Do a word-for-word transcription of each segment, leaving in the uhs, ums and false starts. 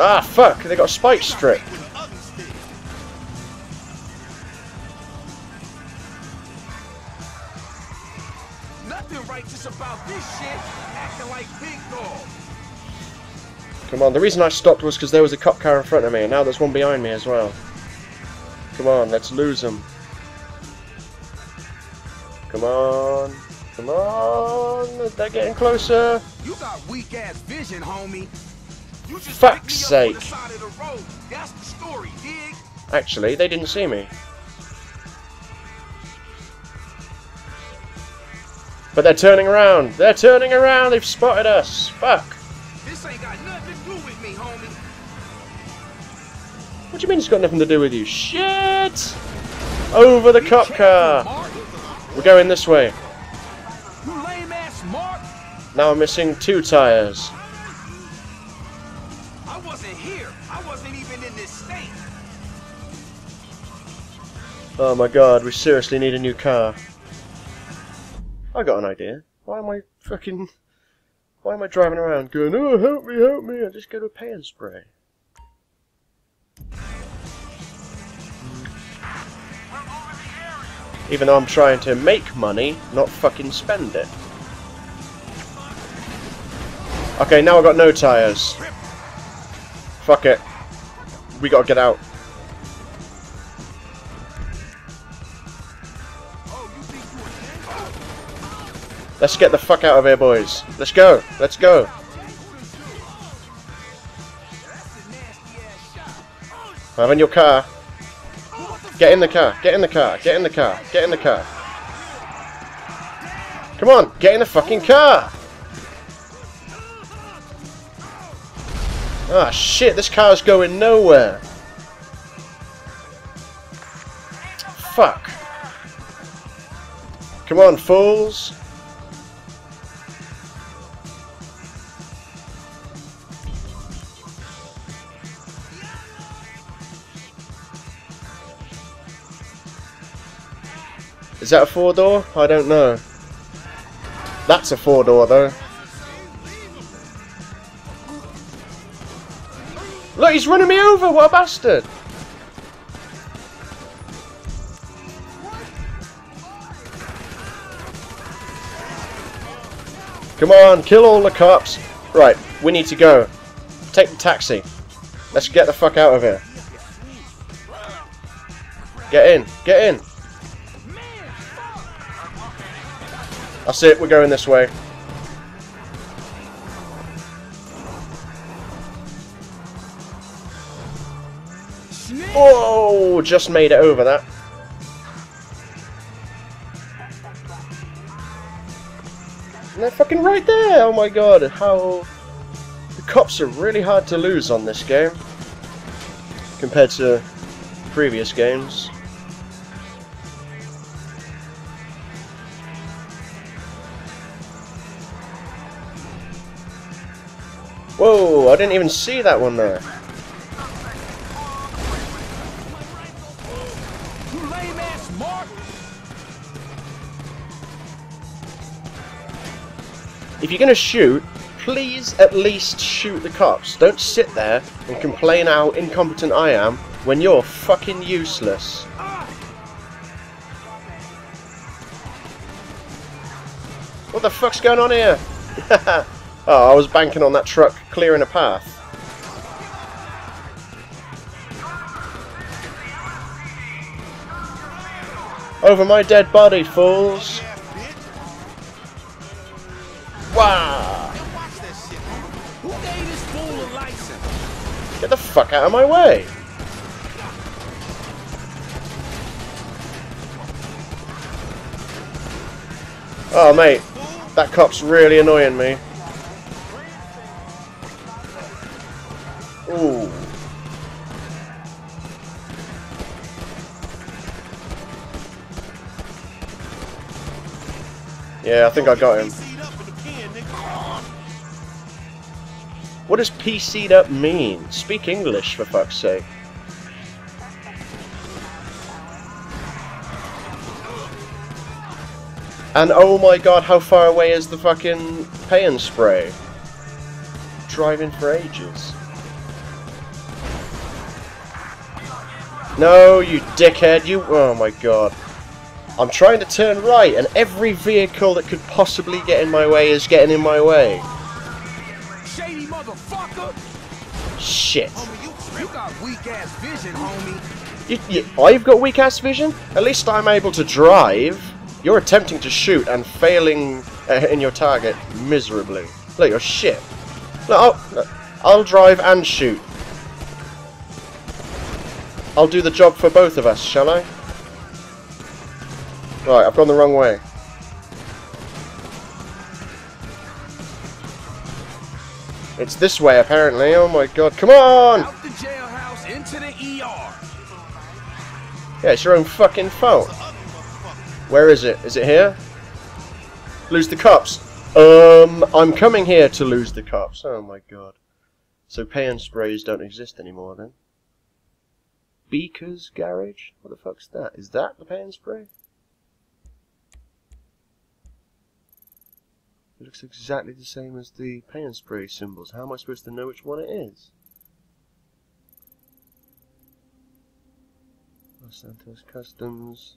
Ah, fuck! They got a spike strip! Nothing righteous about this shit, acting like big dog. Come on, the reason I stopped was because there was a cop car in front of me, and now there's one behind me as well. Come on, let's lose them. Come on. Come on. They're getting closer. You got weak ass vision, homie. You just fuck's sake. The side of the road. That's the story, dig? Actually, they didn't see me. But they're turning around. They're turning around. They've spotted us. Fuck. This ain't got nothing to do with me, homie. What do you mean it's got nothing to do with you? Shit! Over the cop car. We're going this way. You lame ass Mark. Now I'm missing two tires. I wasn't here. I wasn't even in this state. Oh my god, we seriously need a new car. I got an idea. Why am I fucking... Why am I driving around going, oh, help me, help me, I just go to a pay and spray. Even though I'm trying to make money, not fucking spend it. Okay, now I've got no tyres. Fuck it. We gotta get out. Let's get the fuck out of here, boys. Let's go. Let's go. I'm in your car. Get in the car. Get in the car. Get in the car. Get in the car. Come on. Get in the fucking car. Ah, shit. This car's going nowhere. Fuck. Come on, fools. Is that a four-door? I don't know. That's a four-door, though. Look, he's running me over! What a bastard! Come on, kill all the cops! Right, we need to go. Take the taxi. Let's get the fuck out of here. Get in, get in! That's it, we're going this way. Oh, just made it over that. And they're fucking right there! Oh my god, how... The cops are really hard to lose on this game. Compared to previous games. Whoa, I didn't even see that one there. If you're going to shoot, please at least shoot the cops. Don't sit there and complain how incompetent I am when you're fucking useless. What the fuck's going on here? Haha. Oh, I was banking on that truck clearing a path. Over my dead body, fools! Wow! Get the fuck out of my way! Oh, mate, that cop's really annoying me. Ooh. Yeah, I think I got him. What does P C'd up mean? Speak English, for fuck's sake. And oh my god, how far away is the fucking pay and spray? Driving for ages. No, you dickhead, you... Oh my god. I'm trying to turn right, and every vehicle that could possibly get in my way is getting in my way. Shady motherfucker! Shit. Homie, you, you got weak-ass vision, homie. You, you, I've got weak-ass vision? At least I'm able to drive. You're attempting to shoot and failing uh, in your target miserably. Look, you're shit. Look, I'll, I'll drive and shoot. I'll do the job for both of us, shall I? Right, I've gone the wrong way. It's this way, apparently. Oh my god, come on! Out the jailhouse, into the E R. Yeah, it's your own fucking fault. Where is it? Is it here? Lose the cops. Um, I'm coming here to lose the cops. Oh my god. So pain sprays don't exist anymore, then? Beaker's Garage? What the fuck's that? Is that the pain spray? It looks exactly the same as the paint spray symbols. How am I supposed to know which one it is? Los Santos Customs.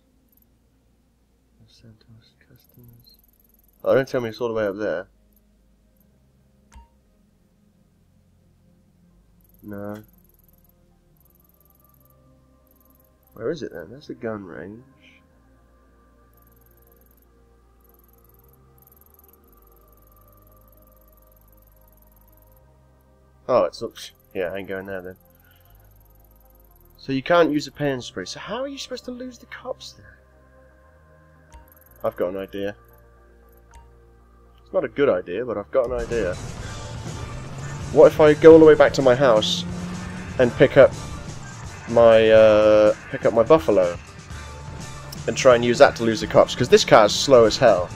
Los Santos Customs. Oh, don't tell me it's all the way up there. No. Where is it then? That's the gun range. Oh, it's looks. Yeah, I ain't going there then. So you can't use a paint spray. So how are you supposed to lose the cops then? I've got an idea. It's not a good idea, but I've got an idea. What if I go all the way back to my house and pick up my uh, pick up my Buffalo and try and use that to lose the cops? Because this car's slow as hell.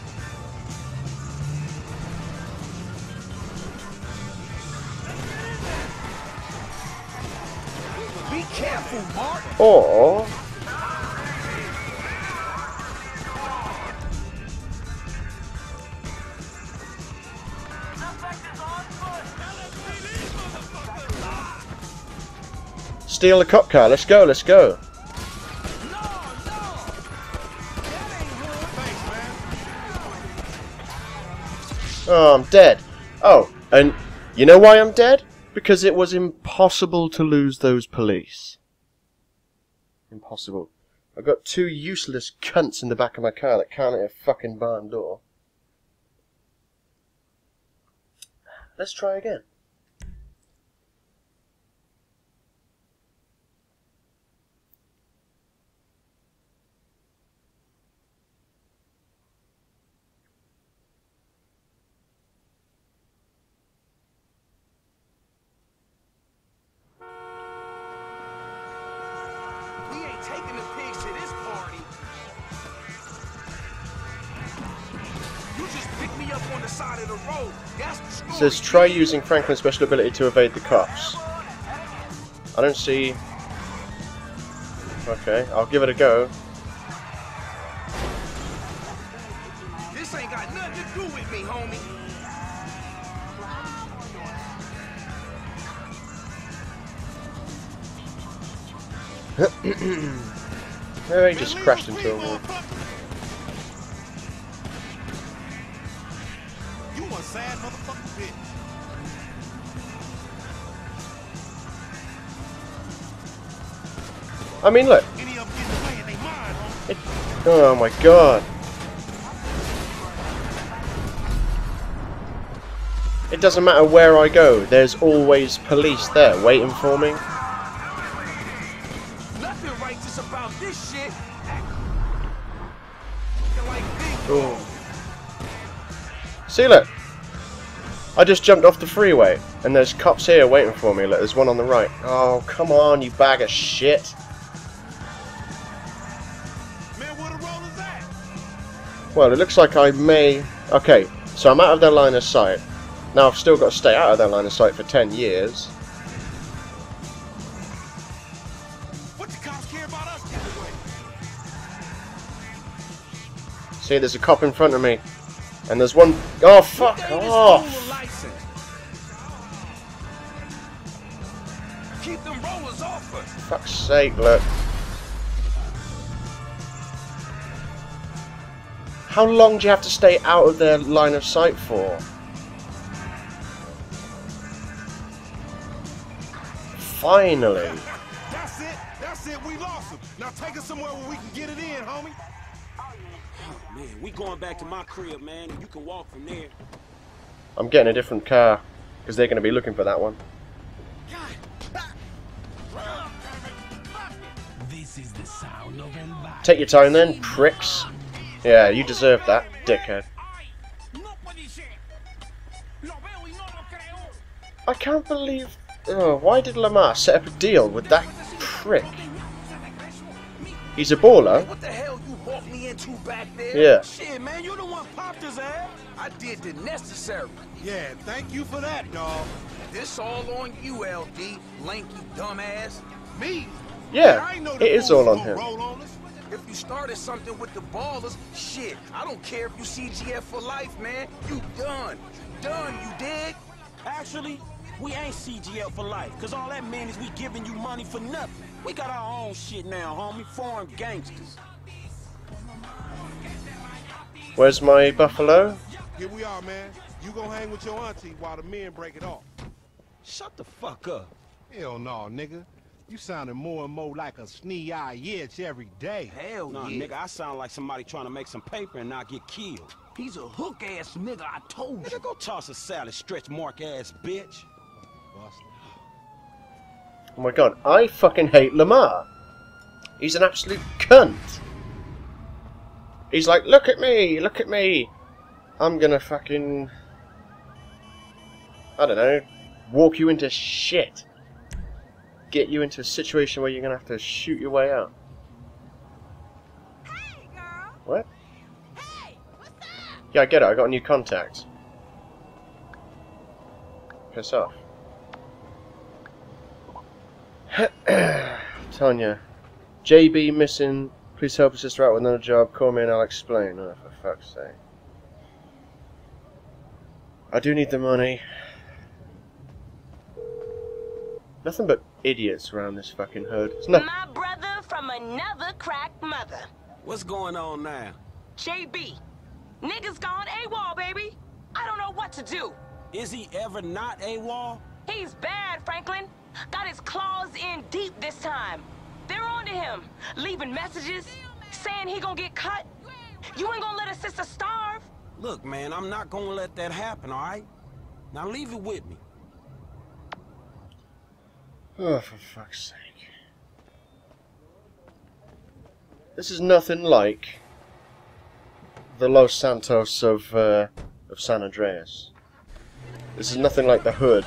Or steal the cop car. Let's go, let's go. No, no. Oh, I'm dead. Oh, and you know why I'm dead? Because it was impossible to lose those police. Impossible. I've got two useless cunts in the back of my car that can't hit a fucking barn door. Let's try again. It says try using Franklin's special ability to evade the cops. I don't see. Okay, I'll give it a go. This ain't got nothing to do with me, homie. Maybe I just crashed into a wall. Sad motherfucking bitch. I mean, look. It, oh my god. It doesn't matter where I go, there's always police there waiting for me. Nothing righteous about this shit. See, look. I just jumped off the freeway, and there's cops here waiting for me. Look, there's one on the right. Oh, come on, you bag of shit. Man, what a roll is that? Well, it looks like I may... Okay, so I'm out of their line of sight. Now I've still got to stay out of their line of sight for ten years. What the cops care about us anyway? See, there's a cop in front of me. And there's one... Oh, fuck off! Keep them rollers off us. Fuck's sake, look. How long do you have to stay out of their line of sight for? Finally. That's it. That's it. We lost him. Now take us somewhere where we can get it in, homie. Oh, man, we going back to my crib, man. You can walk from there. I'm getting a different car because they're going to be looking for that one. This is the sound of environment. Take your time then, pricks. Yeah, you deserve that, dickhead. I can't believe... Oh, why did Lamar set up a deal with that prick? He's a baller. What the hell you walked me into back there? Yeah. Shit, man, you the one popped his ass. I did the necessary. Yeah, thank you for that, dog. This all on you, L D, lanky dumbass. Me? Yeah, it is all on him. If you started something with the ballers, shit, I don't care if you C G F for life, man. You done. Done, you dig? Actually, we ain't C G L for life, because all that means is we giving you money for nothing. We got our own shit now, homie. Foreign gangsters. Where's my buffalo? Here we are, man. You gonna hang with your auntie while the men break it off. Shut the fuck up. Hell no, nigga. You sounding more and more like a snee-eye itch every day. Hell no, yeah. Nigga, I sound like somebody trying to make some paper and not get killed. He's a hook-ass nigga, I told you. Nigga, go toss a salad, stretch mark-ass bitch. Oh my god, I fucking hate Lamar. He's an absolute cunt. He's like, look at me, look at me. I'm gonna fucking... I don't know, walk you into shit. Get you into a situation where you're gonna have to shoot your way out. Hey, girl. What? Hey, what's up? Yeah, I get it. I got a new contact. Piss off. Tanya, J B missing. Please help us sister out with another job. Call me and I'll explain. Oh, for fuck's sake. I do need the money. Nothing but idiots around this fucking hood. My brother from another crack mother. What's going on now? J B, niggas gone AWOL, baby. I don't know what to do. Is he ever not AWOL? He's bad, Franklin. Got his claws in deep this time. They're on to him, leaving messages, saying he gonna get cut. You ain't gonna let a sister starve. Look, man, I'm not gonna let that happen, all right? Now leave it with me. Oh, for fuck's sake. This is nothing like the Los Santos of, uh, of San Andreas. This is nothing like the hood.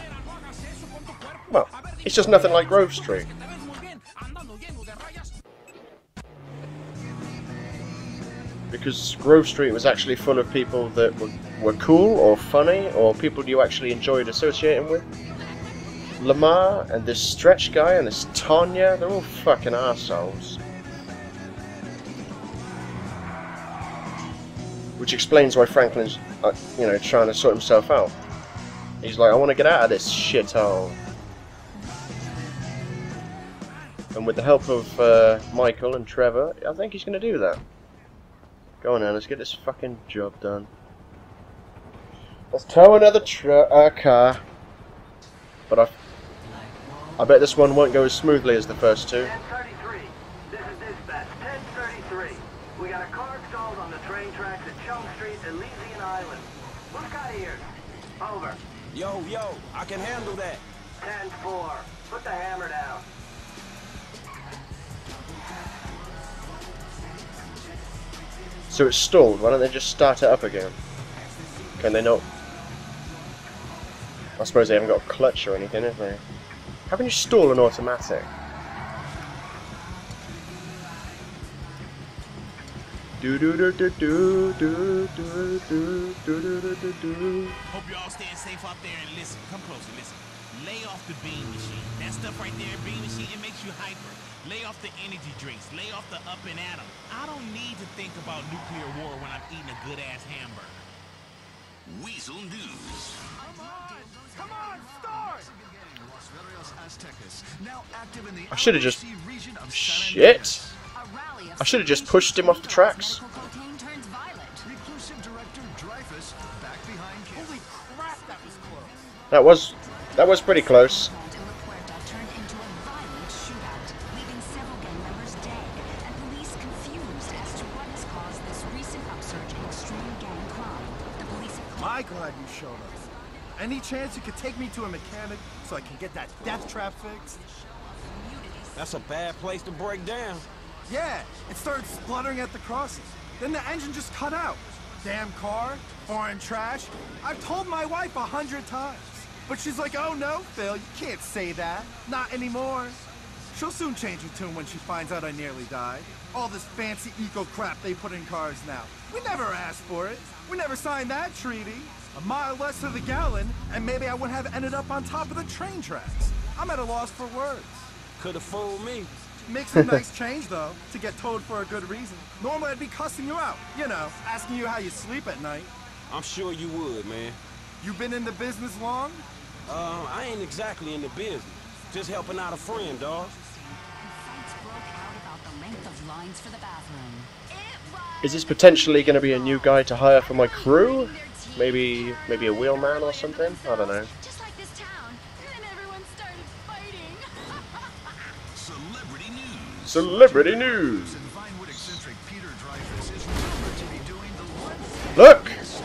Well, it's just nothing like Grove Street. Because Grove Street was actually full of people that were, were cool or funny or people you actually enjoyed associating with. Lamar and this Stretch guy and this Tanya, they're all fucking arseholes. Which explains why Franklin's, uh, you know, trying to sort himself out. He's like, I want to get out of this shithole. And with the help of uh, Michael and Trevor, I think he's going to do that. Go on now, let's get this fucking job done. Let's tow another tr uh, car. But I... I bet this one won't go as smoothly as the first two. ten thirty-three. This is dispatch. ten thirty-three. We got a car stalled on the train tracks at Chum Street, Elysian Island. Look out of here. Over. Yo, yo, I can handle that. ten four. Put the hammer down. So it's stalled. Why don't they just start it up again? Can they not? I suppose they haven't got a clutch or anything, have they? How can you stall an automatic? Do do do do do do do do do do do. Hope you all staying safe out there and listen. Come closer, listen. Lay off the bean machine. That stuff right there, bean machine, it makes you hyper. Lay off the energy drinks. Lay off the up and at 'em. I don't need to think about nuclear war when I'm eating a good ass hamburger. Weasel News. Come on, start! I should have just... Shit! I should have just pushed him off the tracks. That was that was pretty close. My glad you showed us. Any chance you could take me to a mechanic so I can get that death trap fixed? That's a bad place to break down. Yeah, it started spluttering at the crossing. Then the engine just cut out. Damn car, foreign trash. I've told my wife a hundred times. But she's like, oh no, Phil, you can't say that. Not anymore. She'll soon change her tune when she finds out I nearly died. All this fancy eco crap they put in cars now. We never asked for it. We never signed that treaty. A mile less to the gallon, and maybe I would have ended up on top of the train tracks. I'm at a loss for words. Could've fooled me. Makes a nice change, though, to get told for a good reason. Normally I'd be cussing you out, you know, asking you how you sleep at night. I'm sure you would, man. You been in the business long? Uh, I ain't exactly in the business. Just helping out a friend, dawg. Is this potentially going to be a new guy to hire for my crew? Maybe, maybe a wheelman or something? I don't know. Celebrity news. Look! He's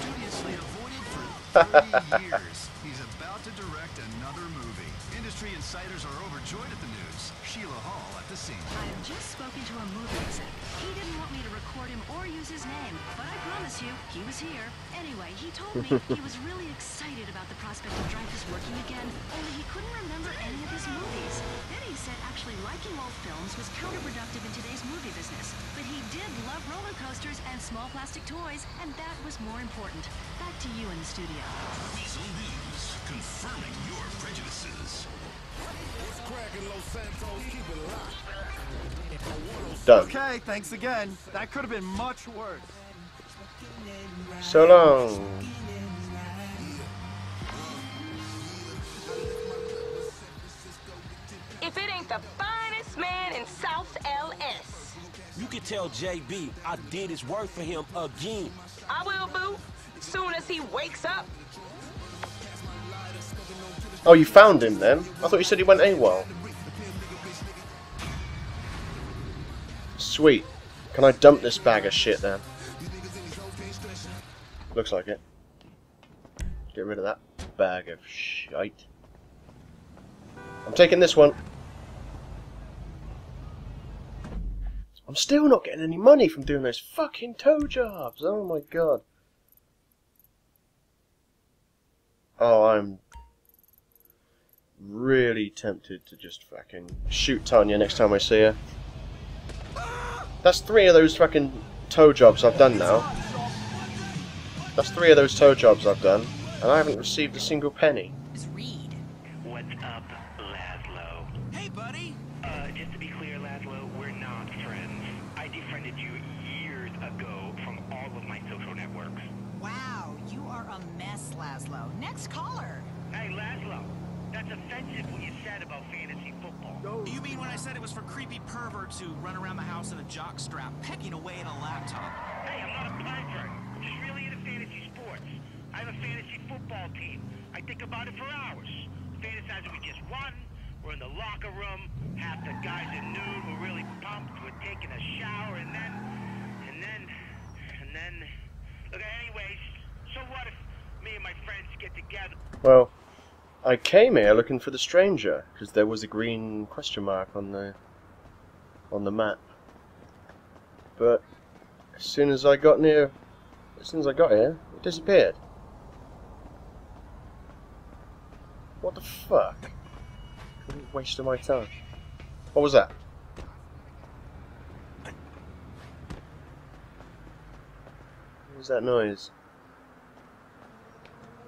about to direct another movie. Industry insiders are overjoyed at the news. Sheila Hall at the scene. I've just spoken to a movie exec. He didn't want me to record him or use his name, but I promise you, he was here. Anyway, he told me he was really excited about the prospect of Dreyfus working again, only he couldn't remember any of his movies. Said actually liking old films was counterproductive in today's movie business, but he did love roller coasters and small plastic toys, and that was more important. Back to you in the studio. Weasel News, confirming your prejudices. What's cracking, Los Santos? Keep it locked. Done. Okay, thanks again. That could have been much worse. So long. If it ain't the finest man in South L S. You can tell J B I did his work for him again. I will, boo. Soon as he wakes up. Oh, you found him then? I thought you said he went AWOL. Sweet. Can I dump this bag of shit then? Looks like it. Get rid of that bag of shite. I'm taking this one. I'm still not getting any money from doing those fucking toe jobs. Oh my god. Oh, I'm really tempted to just fucking shoot Tanya next time I see her. That's three of those fucking toe jobs I've done now. That's three of those toe jobs I've done, and I haven't received a single penny. What's up, Laszlo? Hey, buddy! Uh, just to be clear, Laszlo, we're not friends. I defriended you years ago from all of my social networks. Wow, you are a mess, Laszlo. Next caller! Hey, Laszlo, that's offensive what you said about fantasy football. No. You mean when I said it was for creepy perverts who run around the house in a jockstrap, pecking away at a laptop? Hey, I'm not a pervert. I'm just really into fantasy sports. I have a fantasy football team. I think about it for hours. Fantasizing we just won, we're in the locker room, half the guys are nude, we're really pumped, we're taking a shower, and then, and then, and then, look, anyways, so what if me and my friends get together? Well, I came here looking for the stranger, because there was a green question mark on the, on the map. But, as soon as I got near, as soon as I got here, it disappeared. What the fuck? Complete waste of my time. What was that? What was that noise?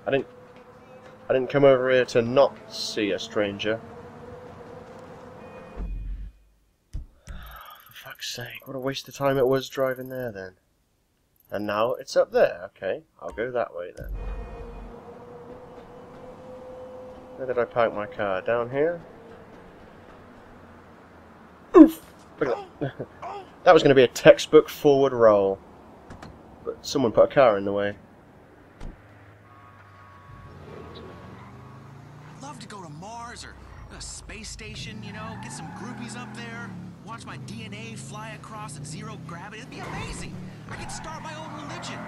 I didn't. I didn't come over here to not see a stranger. For fuck's sake! What a waste of time it was driving there then. And now it's up there. Okay, I'll go that way then. Where did I park my car? Down here? Oof! Look at that. That was going to be a textbook forward roll. But someone put a car in the way. space station, you know, get some groupies up there, watch my D N A fly across at zero gravity. It'd be amazing. I could start my own religion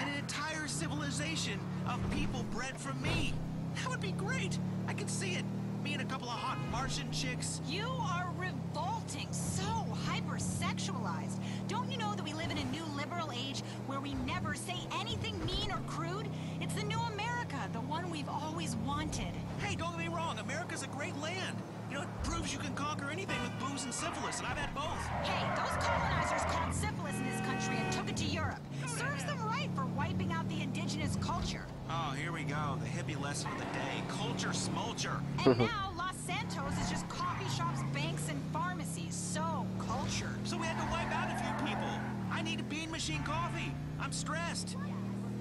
and an entire civilization of people bred from me. That would be great. I could see it. Me and a couple of hot Martian chicks. You are revolting, so hypersexualized. Don't you know that we live in a new liberal age where we never say anything mean or crude? It's the new America, the one we've always wanted. Hey, don't get me wrong, America's a great land. You know, it proves you can conquer anything with booze and syphilis, and I've had both. Hey, those colonizers called syphilis in this country and took it to Europe. Serves them right for wiping out the indigenous culture. Oh, here we go. The hippie lesson of the day. Culture smulture. And now Los Santos is just coffee shops, banks, and pharmacies. So cultured. So we had to wipe out a few people. I need a bean machine coffee. I'm stressed.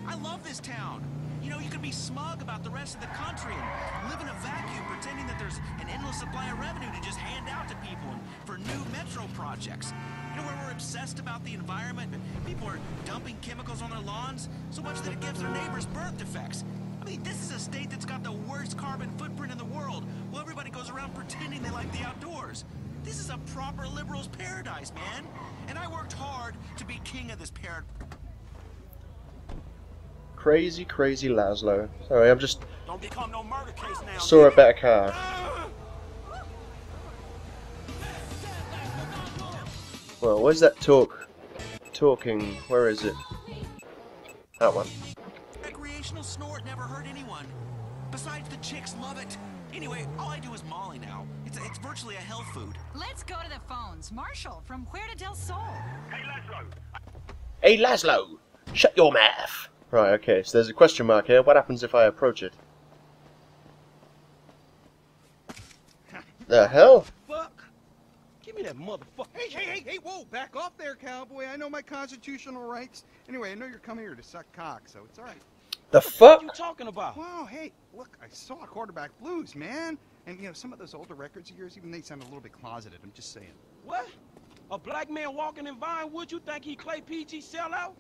I love this town. You know, you can be smug about the rest of the country and live in a vacuum pretending that there's an endless supply of revenue to just hand out to people and for new metro projects. You know, where we're obsessed about the environment, but people are dumping chemicals on their lawns so much that it gives their neighbors birth defects. I mean, this is a state that's got the worst carbon footprint in the world. Well, everybody goes around pretending they like the outdoors. This is a proper liberal's paradise, man. And I worked hard to be king of this paradise. Crazy, crazy Laszlo. Sorry, I've just Don't become no murder case now, saw a better car. Well, where's that talk? Talking, where is it? That one. Recreational snort never hurt anyone. Besides, the chicks love it. Anyway, all I do is Molly now. It's a, it's virtually a health food. Let's go to the phones. Marshall from Puerta del Sol. Hey Laszlo. Hey Laszlo, shut your mouth. Right, okay, so there's a question mark here. What happens if I approach it? The hell? Fuck! Give me that motherfucker. Hey, hey, hey, hey, whoa, back off there, cowboy. I know my constitutional rights. Anyway, I know you're coming here to suck cock, so it's alright. The fuck? What are you talking about? Wow, hey, look, I saw Quarterback Blues, man. And, you know, some of those older records of yours, even they sound a little bit closeted, I'm just saying. What? A black man walking in Vinewood, you think he Clay P G sellout?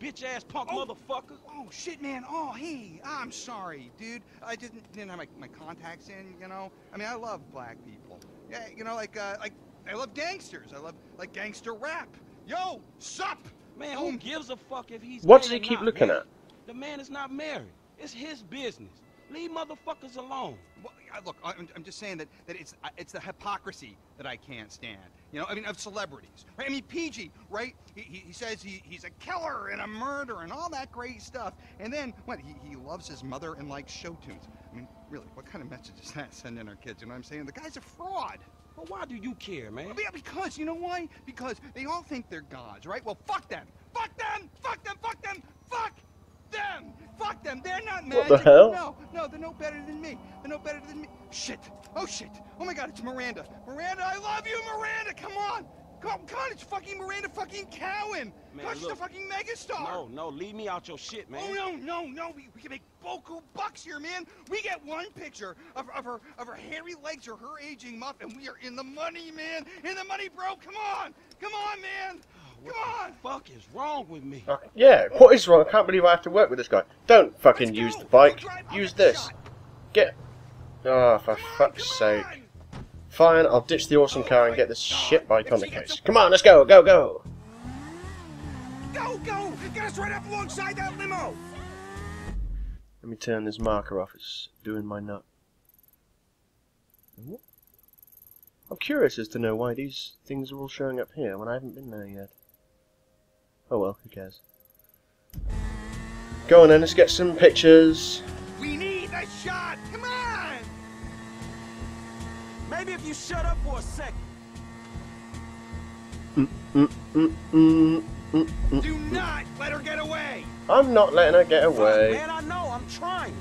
Bitch-ass punk oh, motherfucker. Oh, shit, man. Oh, hey, I'm sorry, dude. I didn't didn't have my, my contacts in, you know? I mean, I love black people. Yeah, you know, like, uh, like, I love gangsters. I love, like, gangster rap. Yo, sup? Man, who gives a fuck if he's What does he keep looking married? at? The man is not married. It's his business. Leave motherfuckers alone. Well, look, I'm, I'm just saying that, that it's it's the hypocrisy that I can't stand. You know, I mean, of celebrities. Right? I mean, P G, right? He, he, he says he, he's a killer and a murderer and all that great stuff. And then, what, he, he loves his mother and likes show tunes. I mean, really, what kind of message is that sending our kids? You know what I'm saying? The guy's a fraud. Well, why do you care, man? Well, yeah, because, you know why? Because they all think they're gods, right? Well, fuck them. Fuck them. Fuck them. Fuck them. Fuck them. Them. Fuck them! They're not magic! What the hell? No, no, they're no better than me. They're no better than me. Shit! Oh shit! Oh my god, it's Miranda! Miranda, I love you, Miranda! Come on! Come, come on, it's fucking Miranda fucking Cowan! Gosh, she's a fucking megastar! No, no, leave me out your shit, man. Oh no, no, no, we, we can make boku bucks here, man! We get one picture of, of her of her hairy legs or her aging muff, and we are in the money, man! In the money, bro! Come on! Come on, man! What on. the fuck is wrong with me? Uh, yeah, what is wrong? I can't believe I have to work with this guy. Don't fucking use the bike. Use this. Get... Oh, for fuck's sake. Fine, I'll ditch the awesome car and get this shit bike on the case. Come on, let's go, go, go! Go, go! Get us right up alongside that limo! Let me turn this marker off. It's doing my nut. I'm curious as to know why these things are all showing up here when I haven't been there yet. Oh well, who cares? Go on then, let's get some pictures. We need a shot! Come on! Maybe if you shut up for a second. Mm, mm, mm, mm, mm, mm, Do not let her get away! I'm not letting her get away. Man, I know, I'm trying.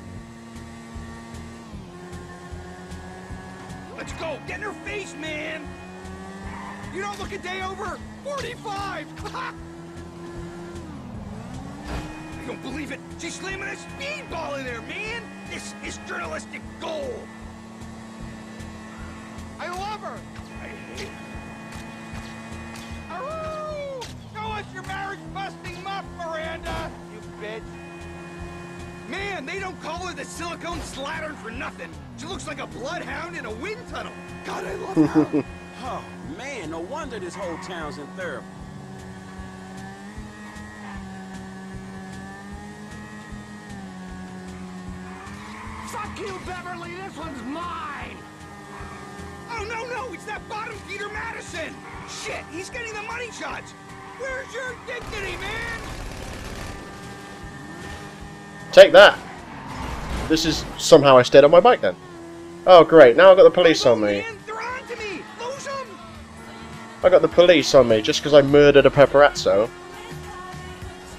Let's go! Get in her face, man! You don't look a day over forty-five! I don't believe it! She's slamming a speedball in there, man! This is journalistic gold! I love her! I hate her! Aroo! Show us your marriage-busting muff, Miranda! You bitch! Man, they don't call us with a silicone slattern for nothing. She looks like a bloodhound in a wind tunnel. God, I love her. Oh, man, no wonder this whole town's in therapy. Fuck you, Beverly! This one's mine! Oh, no, no! It's that bottom feeder Madison! Shit, he's getting the money shots! Where's your dignity, man? Take that! This is somehow I stayed on my bike then. Oh, great, now I've got the police on me. They're on to me. Lose them. I got the police on me just because I murdered a paparazzo.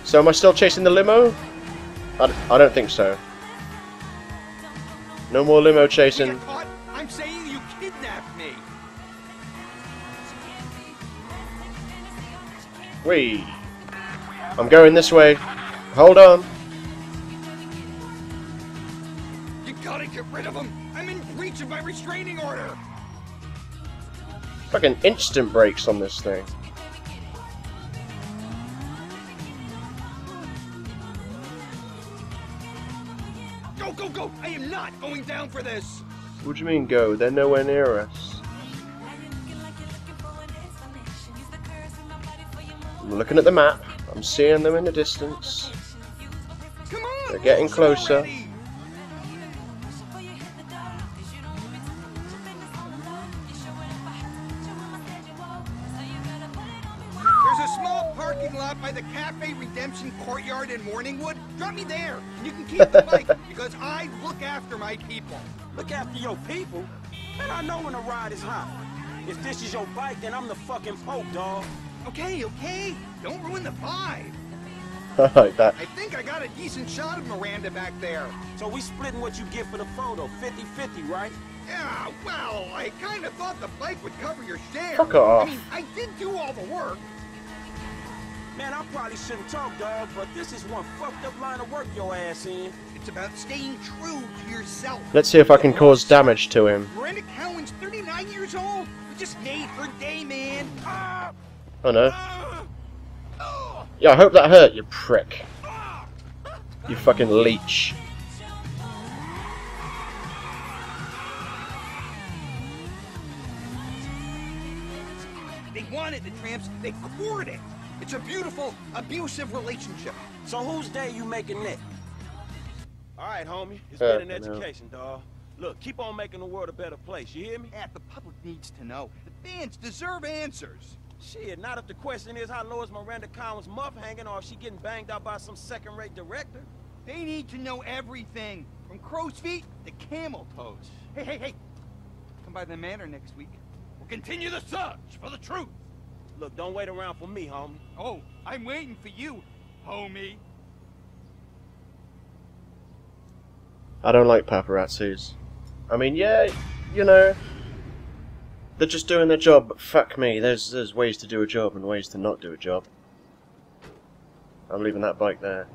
So am I still chasing the limo? I, d I don't think so. No more limo chasing. I'm saying you kidnapped me. Wee. I'm going this way. Hold on. You gotta get rid of him. I'm in breach of my restraining order. Fucking instant brakes on this thing. Go, go, go! I am not going down for this. What do you mean go? They're nowhere near us. I'm looking at the map. I'm seeing them in the distance. Come on, they're getting closer. Already. There's a small parking lot by the Cafe Redemption Courtyard in Morningwood. Drop me there. You can keep the bike because I look after my people. Look after your people? And I know when a ride is hot. If this is your bike, then I'm the fucking Pope, dog. Okay, okay. Don't ruin the vibe. I like that. I think I got a decent shot of Miranda back there. So we splitting what you get for the photo, fifty fifty, right? Yeah, well, I kind of thought the bike would cover your share. Fuck off. I mean, I did do all the work. Man, I probably shouldn't talk, dog, but this is one fucked up line of work your ass in. It's about staying true to yourself. Let's see if I can cause damage to him. Miranda Cowan's thirty-nine years old. We just made her day, man. Ah! Oh no. Yeah, I hope that hurt, you prick. You fucking leech. They wanted the tramps, they courted it. It's a beautiful, abusive relationship. So whose day you making it? Alright, homie. It's oh, been an education, no. dawg. Look, keep on making the world a better place, you hear me? Yeah, the public needs to know. The fans deserve answers. Shit, not if the question is how low is Miranda Cowan's muff hanging or if she getting banged out by some second-rate director. They need to know everything, from crow's feet to camel toes. Hey, hey, hey, come by the manor next week. We'll continue the search for the truth. Look, don't wait around for me, homie. Oh, I'm waiting for you, homie. I don't like paparazzis. I mean, yeah, you know... They're just doing their job, but fuck me, there's there's ways to do a job and ways to not do a job. I'm leaving that bike there.